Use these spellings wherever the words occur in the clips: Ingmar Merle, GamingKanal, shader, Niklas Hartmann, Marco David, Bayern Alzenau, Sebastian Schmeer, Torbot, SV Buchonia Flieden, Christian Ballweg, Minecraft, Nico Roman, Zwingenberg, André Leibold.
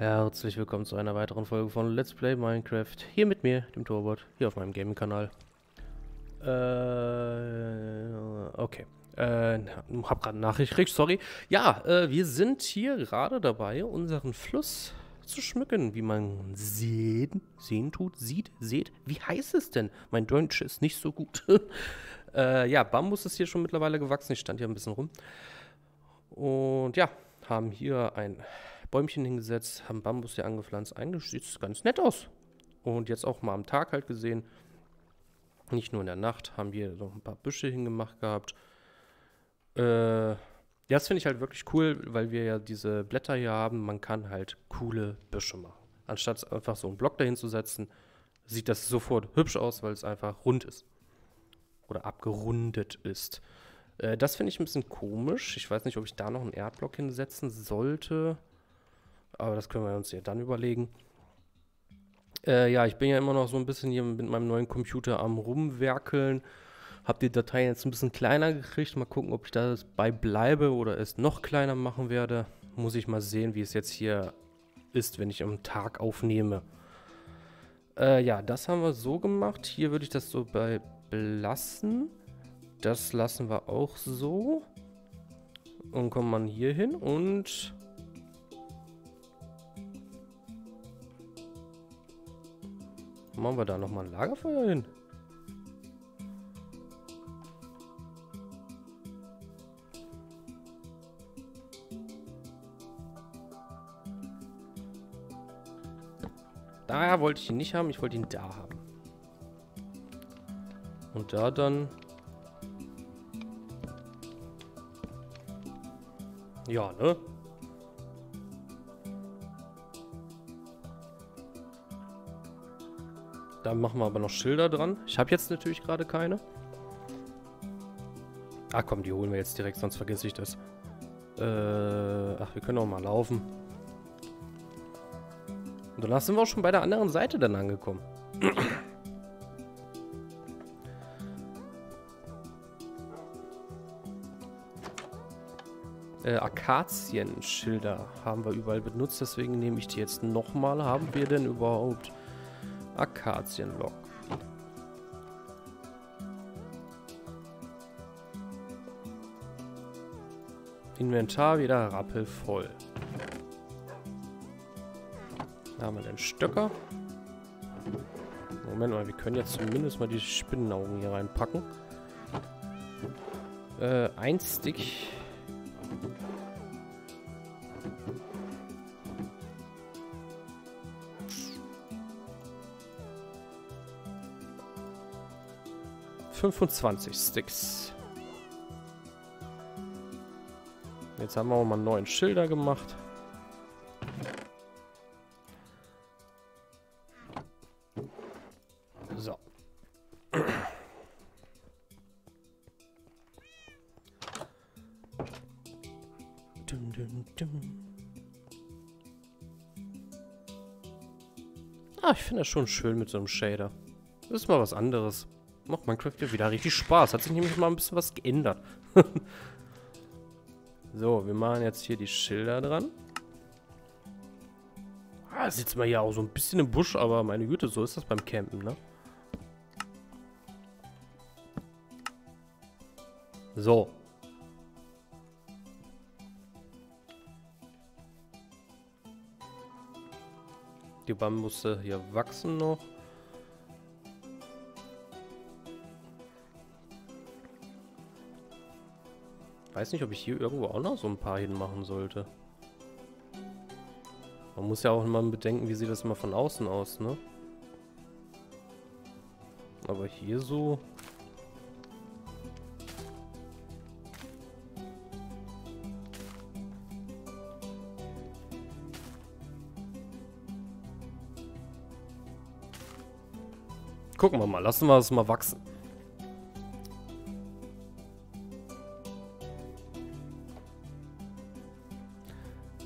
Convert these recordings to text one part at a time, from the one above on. Herzlich willkommen zu einer weiteren Folge von Let's Play Minecraft. Hier mit mir, dem Torbot, hier auf meinem Gaming-Kanal. Okay. Hab gerade eine Nachricht gekriegt, sorry. Ja, wir sind hier gerade dabei, unseren Fluss zu schmücken, wie man seht. Wie heißt es denn? Mein Deutsch ist nicht so gut. Ja, Bambus ist hier schon mittlerweile gewachsen. Ich stand hier ein bisschen rum. Und ja, haben hier ein Bäumchen hingesetzt, haben Bambus hier angepflanzt, eingesieht es ganz nett aus. Und jetzt auch mal am Tag halt gesehen, nicht nur in der Nacht, haben hier noch ein paar Büsche hingemacht gehabt. Das finde ich halt wirklich cool, weil wir ja diese Blätter hier haben, man kann halt coole Büsche machen. Anstatt einfach so einen Block dahin zu setzen, sieht das sofort hübsch aus, weil es einfach rund ist. Oder abgerundet ist. Das finde ich ein bisschen komisch. Ich weiß nicht, ob ich da noch einen Erdblock hinsetzen sollte. Aber das können wir uns ja dann überlegen. Ja, ich bin ja immer noch so ein bisschen hier mit meinem neuen Computer am Rumwerkeln. Habe die Dateien jetzt ein bisschen kleiner gekriegt. Mal gucken, ob ich da bei bleibe oder es noch kleiner machen werde. Muss ich mal sehen, wie es jetzt hier ist, wenn ich am Tag aufnehme. Ja, das haben wir so gemacht. Hier würde ich das so bei belassen. Das lassen wir auch so. Und kommt man hier hin und... machen wir da nochmal ein Lagerfeuer hin. Da wollte ich ihn nicht haben, ich wollte ihn da haben. Und da dann... ja, ne? Da machen wir aber noch Schilder dran. Ich habe jetzt natürlich gerade keine. Ach komm, die holen wir jetzt direkt, sonst vergesse ich das. Ach, wir können auch mal laufen. Und danach sind wir auch schon bei der anderen Seite dann angekommen. Akazien-Schilder haben wir überall benutzt, deswegen nehme ich die jetzt nochmal. Haben wir denn überhaupt... Akazienlock. Inventar wieder rappelvoll. Da haben wir den Stöcker. Moment mal, wir können jetzt zumindest mal die Spinnenaugen hier reinpacken. Ein Stick. ...25 Sticks. Jetzt haben wir auch mal 9 Schilder gemacht. So. Dum, dum, dum. Ah, ich finde das schon schön mit so einem Shader. Das ist mal was anderes. Macht Minecraft ja wieder richtig Spaß. Hat sich nämlich mal ein bisschen was geändert. So, wir machen jetzt hier die Schilder dran. Ah, sitzt man ja auch so ein bisschen im Busch, aber meine Güte, so ist das beim Campen, ne? So. Die Bambusse hier wachsen noch. Ich weiß nicht, ob ich hier irgendwo auch noch so ein paar hinmachen sollte. Man muss ja auch immer bedenken, wie sieht das immer von außen aus, ne? Aber hier so... gucken wir mal, lassen wir es mal wachsen.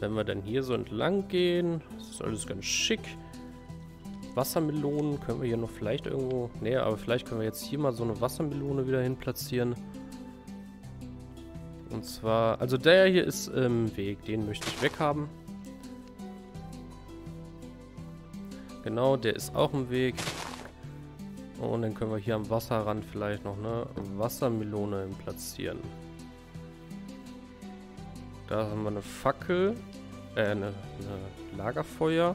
Wenn wir dann hier so entlang gehen, ist alles ganz schick. Wassermelonen können wir hier noch vielleicht irgendwo... nee, aber vielleicht können wir jetzt hier mal so eine Wassermelone wieder hin platzieren. Und zwar... also der hier ist im Weg, den möchte ich weghaben. Genau, der ist auch im Weg. Und dann können wir hier am Wasserrand vielleicht noch eine Wassermelone platzieren. Da haben wir eine Fackel. Eine Lagerfeuer.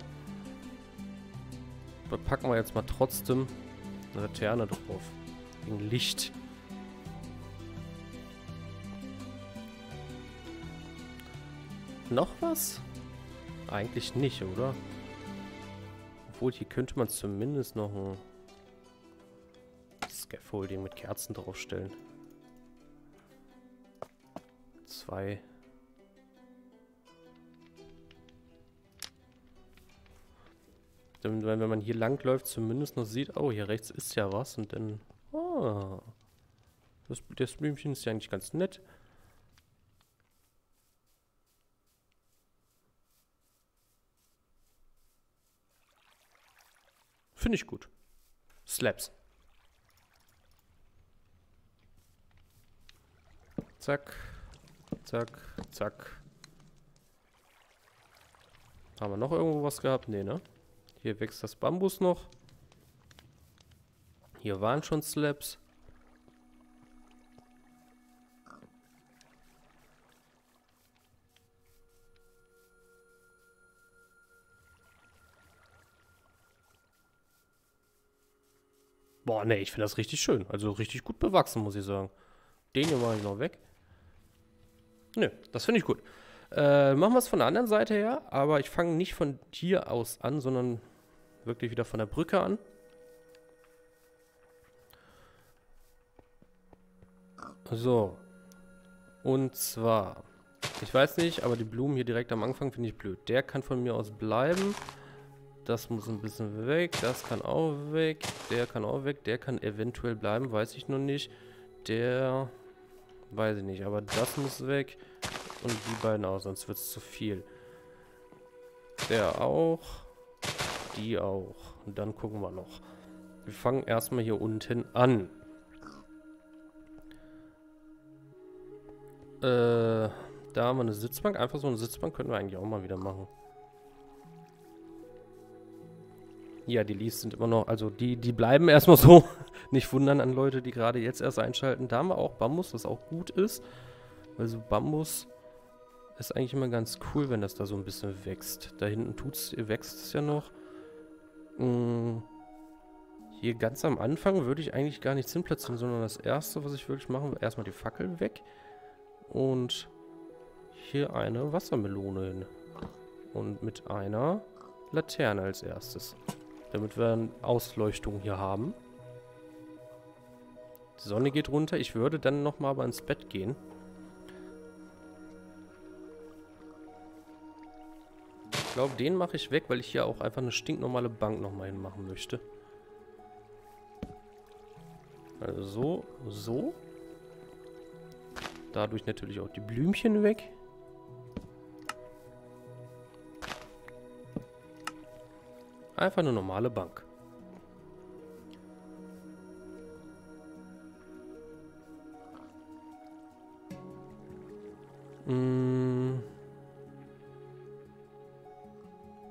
Da packen wir jetzt mal trotzdem eine Laterne drauf. Wegen Licht. Noch was? Eigentlich nicht, oder? Obwohl, hier könnte man zumindest noch ein Scaffolding mit Kerzen draufstellen. 2. Wenn man hier langläuft, zumindest noch sieht, oh, hier rechts ist ja was und dann... Oh, das Blümchen ist ja eigentlich ganz nett. Finde ich gut. Slaps. Zack. Zack. Zack. Haben wir noch irgendwo was gehabt? Nee, ne? Hier wächst das Bambus noch. Hier waren schon Slaps. Boah, ne, ich finde das richtig schön. Also richtig gut bewachsen, muss ich sagen. Den hier mache ich noch weg. Nö, das finde ich gut. Machen wir es von der anderen Seite her. Aber ich fange nicht von hier aus an, sondern wirklich wieder von der Brücke an. So. Und zwar, ich weiß nicht, aber die Blumen hier direkt am Anfang finde ich blöd. Der kann von mir aus bleiben. Das muss ein bisschen weg, das kann auch weg, der kann auch weg, der kann eventuell bleiben, weiß ich noch nicht. Der, weiß ich nicht, aber das muss weg und die beiden auch, sonst wird es zu viel. Der auch, die auch. Und dann gucken wir noch. Wir fangen erstmal hier unten an. Da haben wir eine Sitzbank, einfach so eine Sitzbank können wir eigentlich auch mal wieder machen. Ja, die Leaves sind immer noch, also die bleiben erstmal so. Nicht wundern an Leute, die gerade jetzt erst einschalten. Da haben wir auch Bambus, was auch gut ist. Also Bambus ist eigentlich immer ganz cool, wenn das da so ein bisschen wächst. Da hinten wächst es ja noch. Hier ganz am Anfang würde ich eigentlich gar nichts hinplatzieren, sondern das Erste, was ich wirklich machen will, erstmal die Fackeln weg. Und hier eine Wassermelone hin. Und mit einer Laterne als Erstes. Damit wir eine Ausleuchtung hier haben. Die Sonne geht runter. Ich würde dann nochmal aber ins Bett gehen. Ich glaube, den mache ich weg, weil ich hier auch einfach eine stinknormale Bank nochmal hinmachen möchte. Also so, so. Dadurch natürlich auch die Blümchen weg. Einfach eine normale Bank.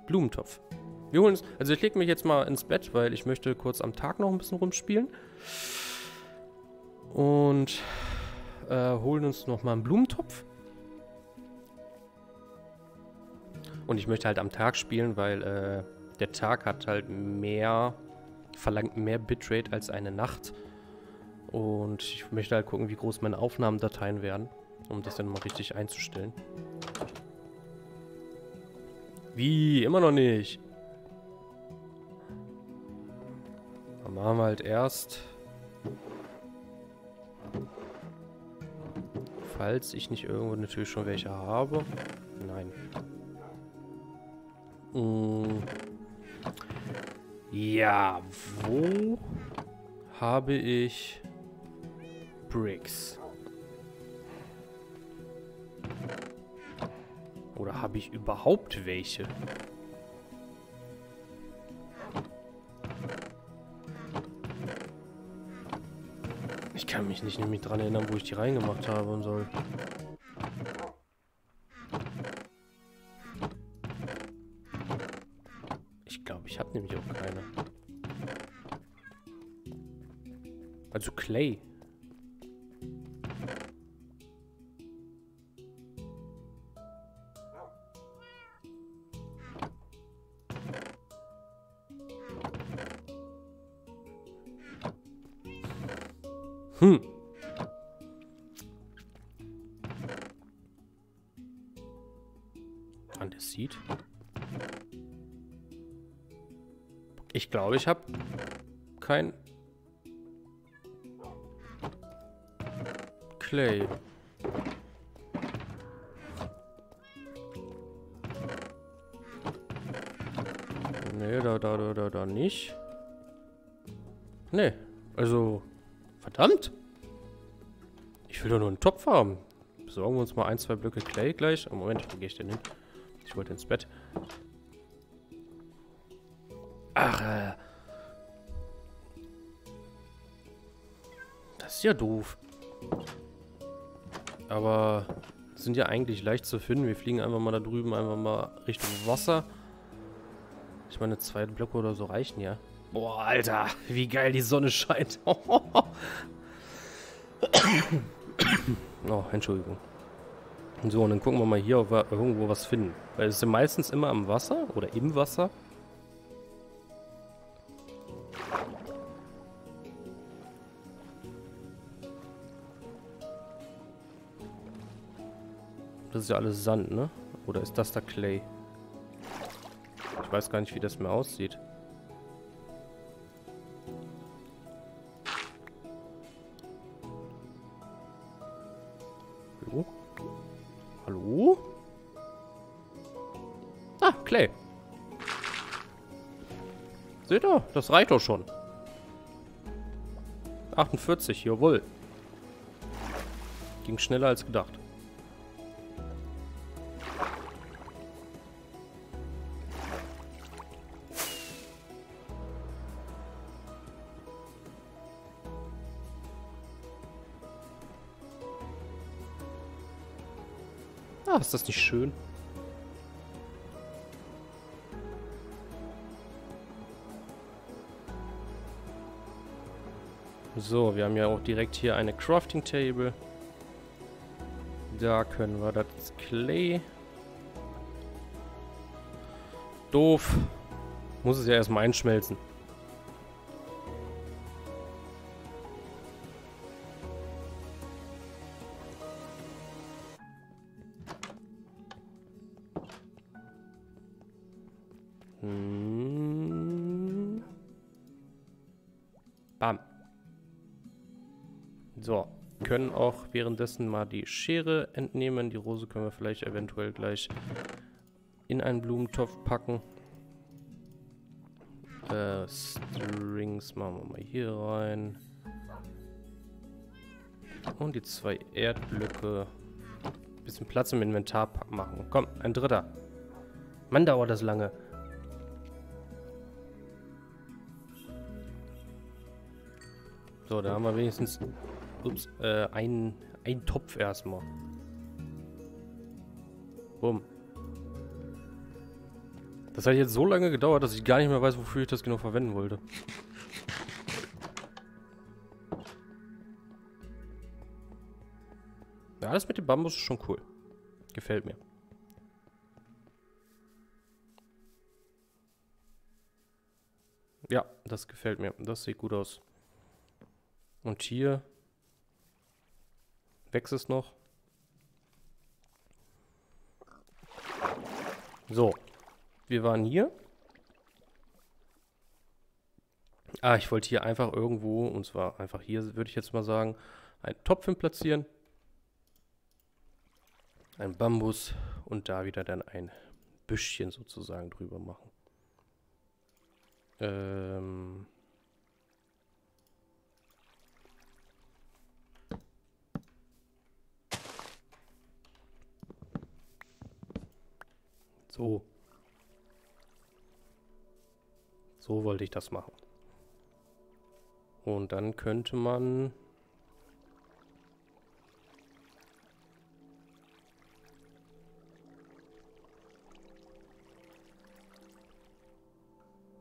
Blumentopf. Wir holen uns. Also ich lege mich jetzt mal ins Bett, weil ich möchte kurz am Tag noch ein bisschen rumspielen. Und holen uns nochmal einen Blumentopf. Und ich möchte halt am Tag spielen, weil der Tag hat halt mehr, verlangt mehr Bitrate als eine Nacht. Und ich möchte halt gucken, wie groß meine Aufnahmendateien werden, um das dann mal richtig einzustellen. Wie? Immer noch nicht. Dann machen wir halt erst. Falls ich nicht irgendwo natürlich schon welche habe. Nein. Ja, wo habe ich Bricks? Oder habe ich überhaupt welche? Ich kann mich nicht nämlich dran erinnern, wo ich die reingemacht habe und soll. Ich habe nämlich auch keine. Also Clay. Hm. Und es sieht. Ich glaube, ich habe kein Clay. Nee, da nicht. Nee, also. Verdammt! Ich will doch nur einen Topf haben. Besorgen wir uns mal 1, 2 Blöcke Clay gleich. Oh, Moment, wo gehe ich denn hin? Ich wollte ins Bett. Ach, das ist ja doof. Aber sind ja eigentlich leicht zu finden. Wir fliegen einfach mal da drüben, einfach mal Richtung Wasser. Ich meine, 2 Blöcke oder so reichen ja. Boah, Alter, wie geil die Sonne scheint. Oh, Entschuldigung. So, und dann gucken wir mal hier, ob wir irgendwo was finden. Weil es sind meistens immer am Wasser oder im Wasser. Das ist ja alles Sand, ne? Oder ist das da Clay? Ich weiß gar nicht, wie das mehr aussieht. Hallo? Ah, Clay. Seht ihr? Das reicht doch schon. 48, jawohl. Ging schneller als gedacht. Ah, ist das nicht schön? So, wir haben ja auch direkt hier eine Crafting Table. Da können wir das Clay. Doof. Muss es ja erstmal einschmelzen. Bam. So, können auch währenddessen mal die Schere entnehmen. Die Rose können wir vielleicht eventuell gleich in einen Blumentopf packen. Strings machen wir mal hier rein. Und die 2 Erdblöcke. Bisschen Platz im Inventar machen. Komm, ein 3. Mann, dauert das lange. So, da haben wir wenigstens ups, einen Topf erstmal. Bumm. Das hat jetzt so lange gedauert, dass ich gar nicht mehr weiß, wofür ich das genau verwenden wollte. Ja, das mit dem Bambus ist schon cool. Gefällt mir. Ja, das gefällt mir. Das sieht gut aus. Und hier wächst es noch. So, wir waren hier. Ah, ich wollte hier einfach irgendwo, und zwar einfach hier, würde ich jetzt mal sagen, einen Topf hin platzieren. Ein Bambus und da wieder dann ein Büschchen sozusagen drüber machen. So. So wollte ich das machen. Und dann könnte man...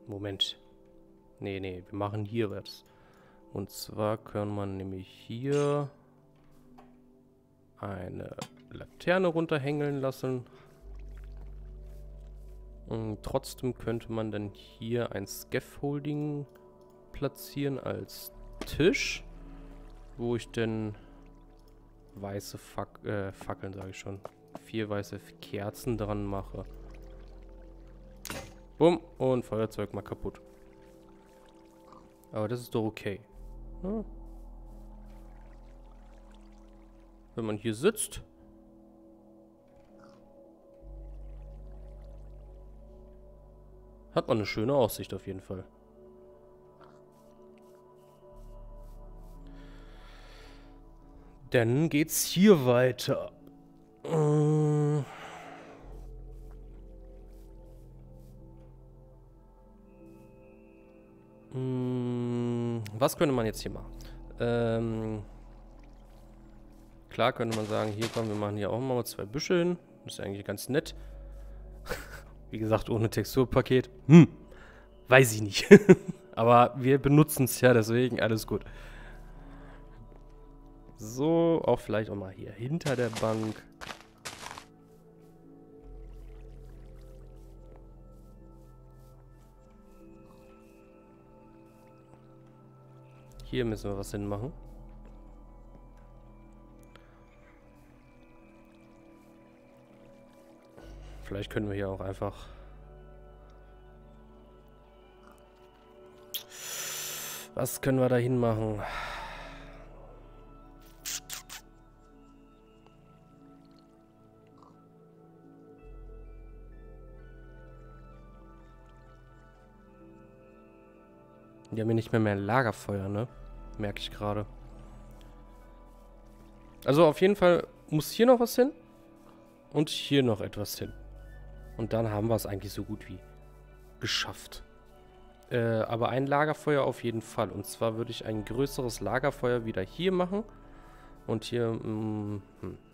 Moment. Nee, nee, wir machen hier was. Und zwar kann man nämlich hier eine Laterne runterhängeln lassen. Und trotzdem könnte man dann hier ein Scaffolding platzieren als Tisch, wo ich dann weiße Fackeln, sage ich schon, 4 weiße Kerzen dran mache. Bumm, und Feuerzeug mal kaputt. Aber das ist doch okay. Hm? Wenn man hier sitzt. Hat man eine schöne Aussicht auf jeden Fall. Dann geht's hier weiter. Was könnte man jetzt hier machen? Klar könnte man sagen, hier kommen wir machen hier auch mal 2 Büsche hin. Das ist eigentlich ganz nett. Wie gesagt, ohne Texturpaket. Weiß ich nicht. Aber wir benutzen es ja, deswegen alles gut. So, auch vielleicht auch mal hier hinter der Bank. Hier müssen wir was hinmachen. Vielleicht können wir hier auch einfach... Was können wir da hinmachen? Die haben hier nicht mehr Lagerfeuer, ne? Merke ich gerade. Also auf jeden Fall muss hier noch was hin. Und hier noch etwas hin. Und dann haben wir es eigentlich so gut wie geschafft. Aber ein Lagerfeuer auf jeden Fall. Und zwar würde ich ein größeres Lagerfeuer wieder hier machen. Und hier...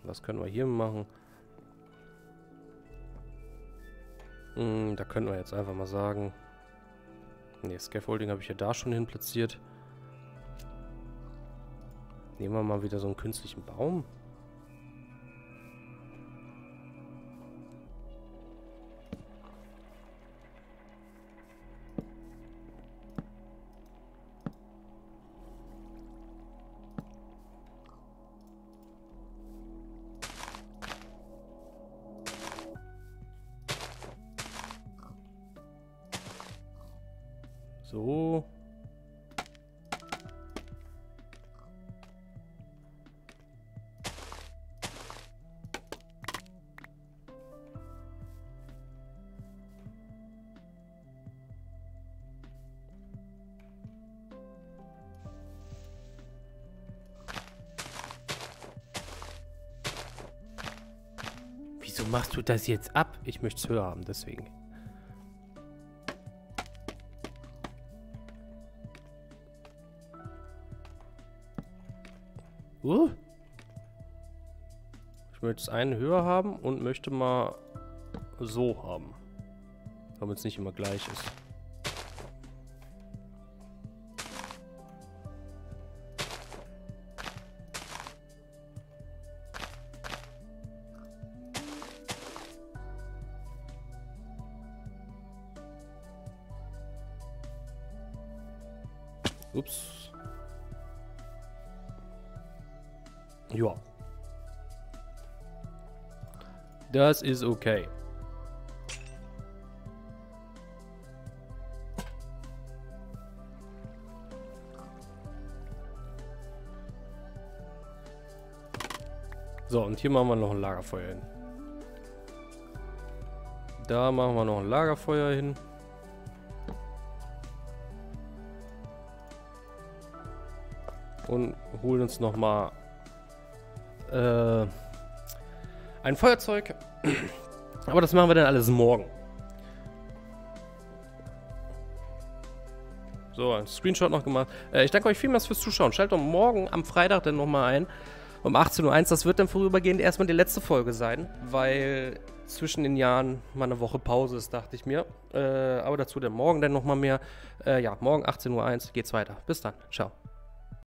was können wir hier machen? Da können wir jetzt einfach mal sagen... Ne, Scaffolding habe ich ja da schon hin platziert. Nehmen wir mal wieder so einen künstlichen Baum. So. Wieso machst du das jetzt ab? Ich möchte es höher haben, deswegen. Ich möchte es einen höher haben und möchte mal so haben. Damit es nicht immer gleich ist. Ups. Ja. Das ist okay. So, und hier machen wir noch ein Lagerfeuer hin. Da machen wir noch ein Lagerfeuer hin. Und holen uns nochmal... ein Feuerzeug. Aber das machen wir dann alles morgen. So, ein Screenshot noch gemacht. Ich danke euch vielmals fürs Zuschauen. Schaltet doch morgen am Freitag dann nochmal ein. Um 18:01 Uhr. Das wird dann vorübergehend erstmal die letzte Folge sein. Weil zwischen den Jahren mal eine Woche Pause ist, dachte ich mir. Aber dazu dann morgen nochmal mehr. Ja, morgen 18:01 Uhr geht's weiter. Bis dann. Ciao.